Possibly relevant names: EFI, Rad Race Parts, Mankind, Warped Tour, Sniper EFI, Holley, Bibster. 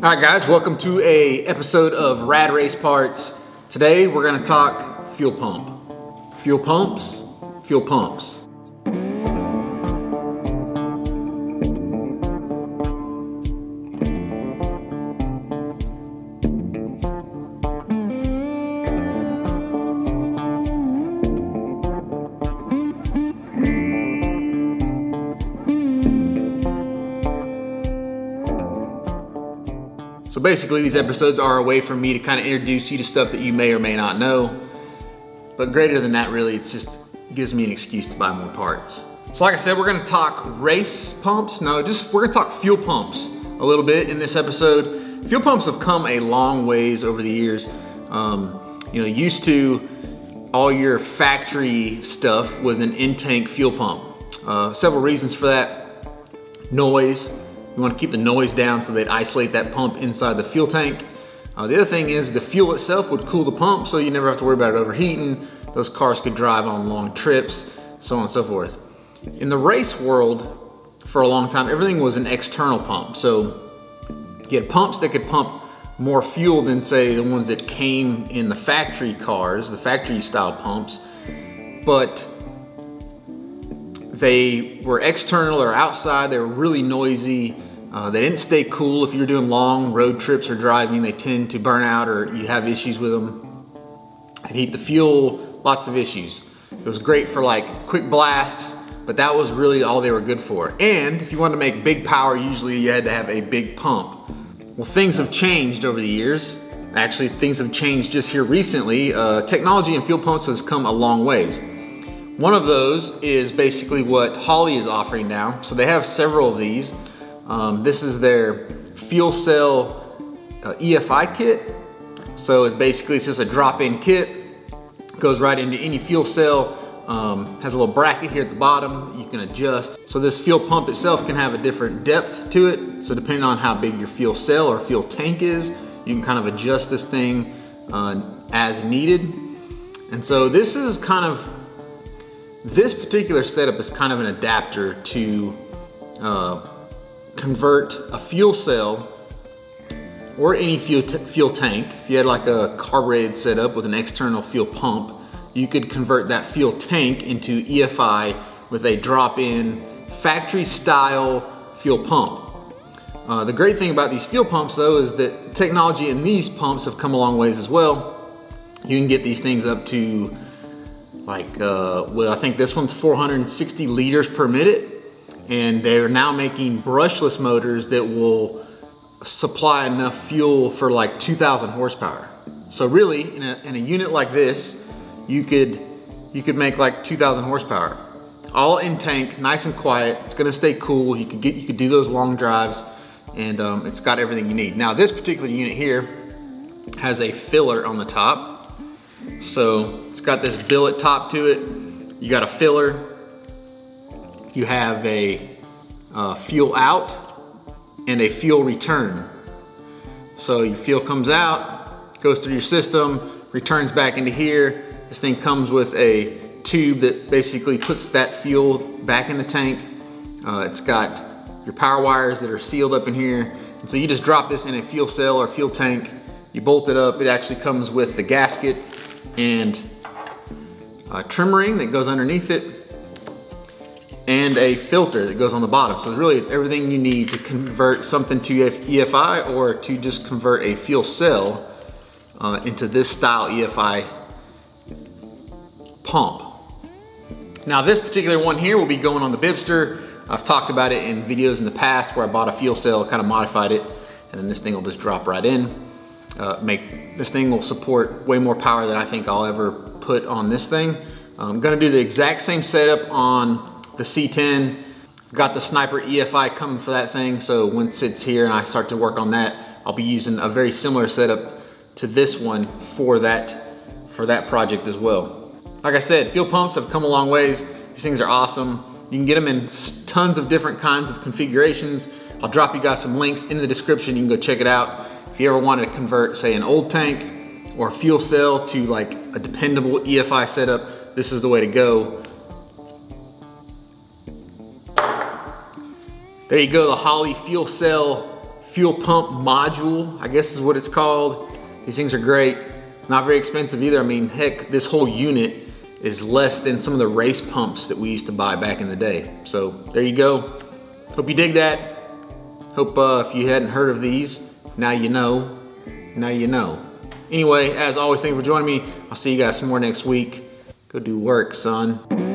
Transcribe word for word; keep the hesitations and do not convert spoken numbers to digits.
Alright guys, welcome to a episode of Rad Race Parts. Today we're going to talk fuel pump. Fuel pumps, fuel pumps. So basically these episodes are a way for me to kind of introduce you to stuff that you may or may not know. But greater than that really, it's just gives me an excuse to buy more parts. So like I said, we're gonna talk race pumps. No, just we're gonna talk fuel pumps a little bit in this episode. Fuel pumps have come a long ways over the years. Um, you know, used to all your factory stuff was an in-tank fuel pump. Uh, several reasons for that. Noise. You want to keep the noise down so they'd isolate that pump inside the fuel tank. Uh, the other thing is the fuel itself would cool the pump so you never have to worry about it overheating. Those cars could drive on long trips, so on and so forth. In the race world, for a long time, everything was an external pump. So you had pumps that could pump more fuel than say the ones that came in the factory cars, the factory style pumps, but they were external or outside, they were really noisy. Uh, they didn't stay cool. If you're doing long road trips or driving, they tend to burn out or you have issues with them. And heat the fuel, lots of issues. It was great for like quick blasts, but that was really all they were good for. And if you wanted to make big power, usually you had to have a big pump. Well, things have changed over the years. Actually, things have changed just here recently. Uh, technology and fuel pumps has come a long ways. One of those is basically what Holley is offering now. So they have several of these. Um, this is their fuel cell uh, E F I kit. So it's basically it's just a drop-in kit. Goes right into any fuel cell. Um, has a little bracket here at the bottom that you can adjust. So this fuel pump itself can have a different depth to it. So depending on how big your fuel cell or fuel tank is, you can kind of adjust this thing uh, as needed. And so this is kind of, this particular setup is kind of an adapter to uh, convert a fuel cell or any fuel, fuel tank. If you had like a carbureted setup with an external fuel pump, you could convert that fuel tank into E F I with a drop-in factory style fuel pump. Uh, the great thing about these fuel pumps though is that technology in these pumps have come a long ways as well. You can get these things up to like, uh, well, I think this one's four hundred sixty liters per minute. And they're now making brushless motors that will supply enough fuel for like two thousand horsepower. So really, in a, in a unit like this, you could, you could make like two thousand horsepower. All in tank, nice and quiet. It's gonna stay cool. You could, get, you could do those long drives and um, it's got everything you need. Now this particular unit here has a filler on the top. So, it's got this billet top to it. You got a filler. You have a uh, fuel out and a fuel return. So your fuel comes out, goes through your system, returns back into here. This thing comes with a tube that basically puts that fuel back in the tank. Uh, it's got your power wires that are sealed up in here. And so you just drop this in a fuel cell or fuel tank. You bolt it up. It actually comes with the gasket and a trim ring that goes underneath it and a filter that goes on the bottom. So really it's everything you need to convert something to E F I or to just convert a fuel cell uh, into this style E F I pump. Now this particular one here will be going on the Bibster. I've talked about it in videos in the past where I bought a fuel cell, kind of modified it, and then this thing will just drop right in. Uh, make this thing will support way more power than I think I'll ever put on this thing. I'm gonna do the exact same setup on the C ten. Got the Sniper E F I coming for that thing, so once it's here and I start to work on that, I'll be using a very similar setup to this one for that for that project as well. Like I said, fuel pumps have come a long ways. These things are awesome. You can get them in tons of different kinds of configurations. I'll drop you guys some links in the description. You can go check it out. If you ever wanted to convert, say, an old tank or a fuel cell to like a dependable E F I setup, this is the way to go. There you go, the Holley fuel cell fuel pump module, I guess is what it's called. These things are great. Not very expensive either. I mean, heck, this whole unit is less than some of the race pumps that we used to buy back in the day. So there you go. Hope you dig that. Hope uh, if you hadn't heard of these, now you know, now you know. Anyway, as always, thank you for joining me. I'll see you guys some more next week. Go do work, son.